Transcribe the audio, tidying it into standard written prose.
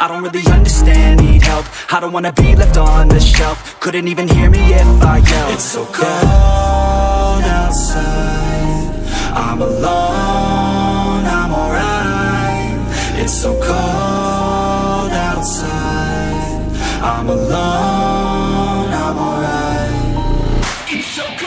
I don't really understand, need help. I don't wanna be left on the shelf. Couldn't even hear me if I yelled. It's so cold outside, I'm alone, I'm alright. It's so cold outside, I'm alone, I'm alright. It's so cold.